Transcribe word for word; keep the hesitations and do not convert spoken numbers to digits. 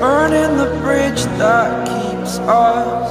burning the bridge that keeps us.